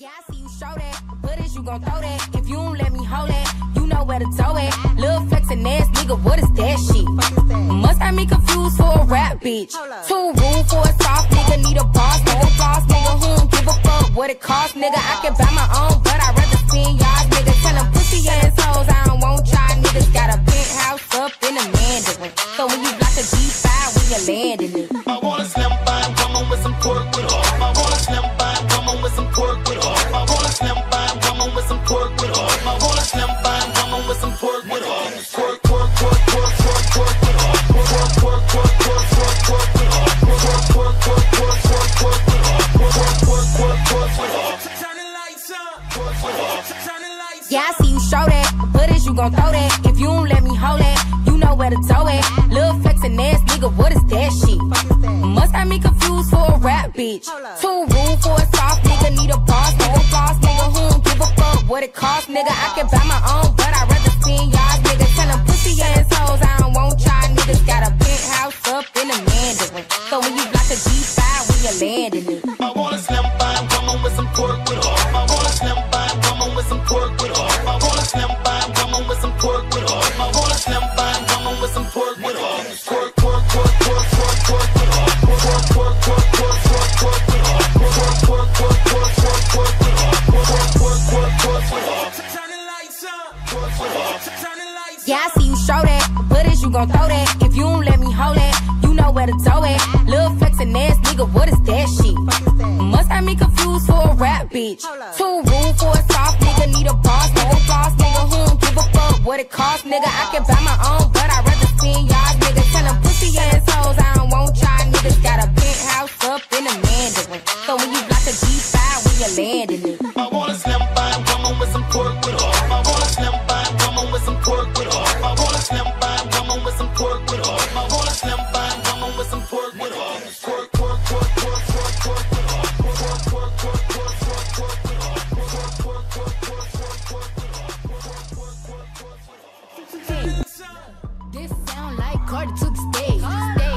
Yeah, I see you show that, but is you gon' throw that? If you don't let me hold it, you know where to throw it. Lil' flexin' ass nigga, what is that shit? Must have me confused for a rap bitch. Too rude for a soft nigga, need a boss nigga, boss nigga, who don't give a fuck what it costs, nigga. I can buy my own, but I'd rather spend y'all niggas. Tell them pussy ass hoes, I don't want y'all niggas. Got a penthouse up in the Mandarin, so when you block a G5, when you land in it. I wanna slam by, come on with some pork with all. I wanna slam by, come on with some pork with all. I wanna slam by, come on with some pork with all. I wanna slam by, come on with some pork with all. Pork, pork, pork, pork, pork, pork with all. Pork, pork, pork, pork, pork, pork with all. Pork, pork, pork, pork, pork, pork with all. Pork, pork, pork, pork with all. Turn the lights up. Pork with all. Turn the lights up. Yeah, I see you show that, but is you gon' throw that? If you don't let me hold that, you know where to throw it. Lil' flexin' ass nigga, what is that shit? Must have me confused for a rap bitch. Too rude for a soft nigga, need a boss nigga, boss nigga, who don't give a fuck what it costs, nigga. I can buy my own, but I'd rather spend y'all niggas. Tell them pussy ass hoes, I don't want y'all niggas. Got a penthouse up in the Mandarin, so when you block a G5, when you land in it. I wanna slam by, come on with some pork with all. I wanna slam by, come on with some pork with all. I wanna slam by, come on with some pork with all. I wanna slam by, come on with some pork with all. Pork, pork, pork, pork, pork, pork with all. Pork, pork, pork, pork, pork, pork with all. Pork, pork, pork, pork, pork, pork with all. Pork, pork, pork, pork with all. Turn the lights up. Pork with all. Turn the lights up. Yeah, I see you show that, but is you gon' throw that? If you don't let me hold that, you know where to throw it. Lil' flexin' ass nigga, what is that shit? Must have me confused for a rap bitch. Too rude for a soft nigga, need a boss nigga, boss nigga, who don't give a fuck what it costs, nigga. I can buy my own, but I'd rather spend y'all niggas. Tell them pussy ass hoes, I don't want y'all niggas. Got a penthouse up in the Mandarin, so when you block a G5, when you land in it. I wanna slam by, come on with some pork with all. I wanna slam by, come on with some pork with all. I wanna slam by, come on with some pork with all. I wanna slam by, come on with some pork with all. Pork, pork, pork, pork, pork, pork with all. Pork, pork, pork, pork, pork, pork with all. Pork, pork, pork, pork, pork, pork with all. Pork, pork, pork, pork, pork with all. This sound like Cardi took the stage.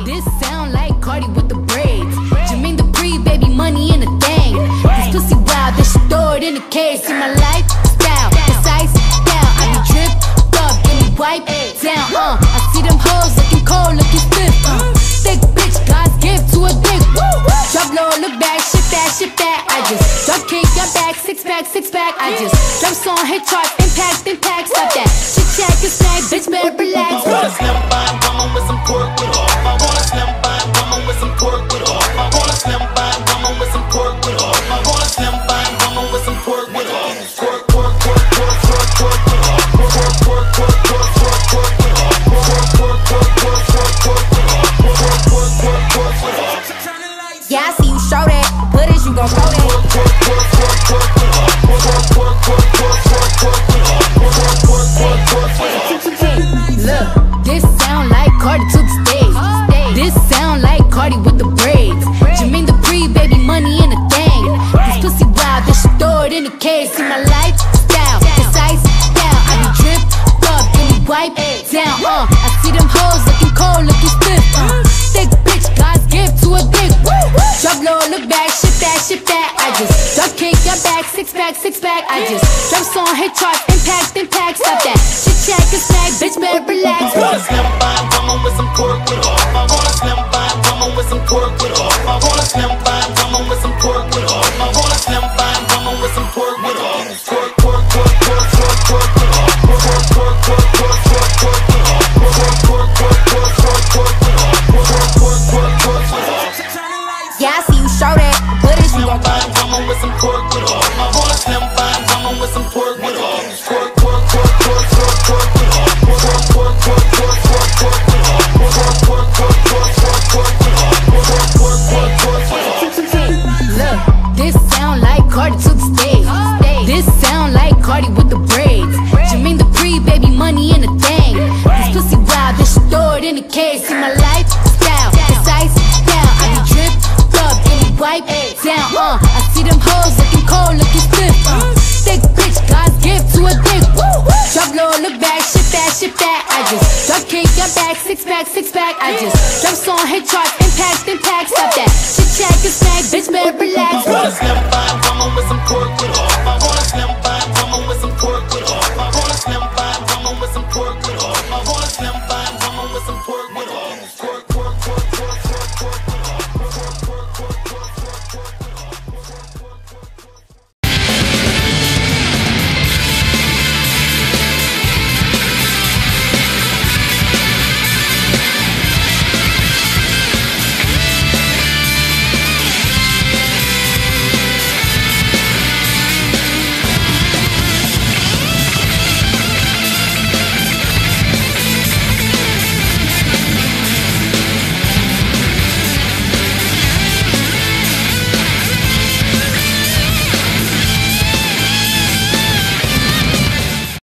This sound like Cardi with the braids. Jermaine Dupri, baby, money in a thing. This pussy wild, then she throw it in a case. In my lifestyle, precise down. I be dripped up, then we wipe down. I see them hoes looking cold, looking stiff. Thick bitch, God's gift to a dick. Drop low, look back, shit that, shit that. I just drop kick, your back, six pack, six pack. I just drop song, hit chart, impact, impact. Stop that shit, check your snack, bitch, better relax. I wanna slam by, come on with some pork with all. I wanna slam by, come on with some pork with all. I wanna slam by, come on with some pork with all. I wanna slam by, come on with some pork with all. Pork, pork, pork, pork, pork, pork with all. Pork, pork, pork, pork, pork, pork with all. Pork, pork, pork, pork, pork, pork with all. Pork, pork, pork, pork with all. Yeah, I see you show that, but is you gon' throw that? Pork, pork, pork, pork, pork with all. Pork, pork, pork, pork, pork, pork with all. Pork, pork, pork, pork with all. Look, this sound like Cardi took the stage. This sound like Cardi with the braids. Jermaine Dupri, baby, money in a thing. This pussy wild, then she throw it in a case. In my lifestyle, precise down. I be dripped up, then we wipe down. I see them hoes looking cold, looking stiff. Thick bitch, God's gift to a dick. Drop low, look back, shit that, shit that. I just drop kick, your back, six pack, six pack. I just drop song, hit charts, impact, impact. Stop that shit, check a snack, bitch, better relax. I wanna slam by, come on with some pork with all. I wanna slam by, come on with some pork with all. I wanna slam by, come on with some pork with all. I wanna slam by, come on with some pork with all. Pork, pork, pork, pork, pork, pork with all. Pork, pork, pork, pork, pork, pork with all. Pork, pork, pork, pork, pork, pork with all. Pork, pork, pork, pork with all. Yeah, I see you show that, but is you gon' throw that? Come on with some pork with all. I wanna slam by, come on with some pork with all. Pork, pork, pork, pork, pork, pork with all. Pork, pork, pork, pork, pork, pork with all. Pork, pork, pork, pork, pork, pork with all. Pork, pork, pork, pork with all. Look, this sound like Cardi took the stage. This sound like Cardi with the braids. Jermaine Dupri, baby, money in a thing. This pussy wild, then she throw it in a case. In my lifestyle, precise down. I be dripped up, then we wipe down. I see them hoes looking cold, looking stiff. Thick bitch, God's gift to a dick. Drop low, look back, shit that, shit that. I just drop kick, your back, six pack, six pack. I just drop song, hit charts, impact, impact. Stop that shit, check a snack, bitch, better relax.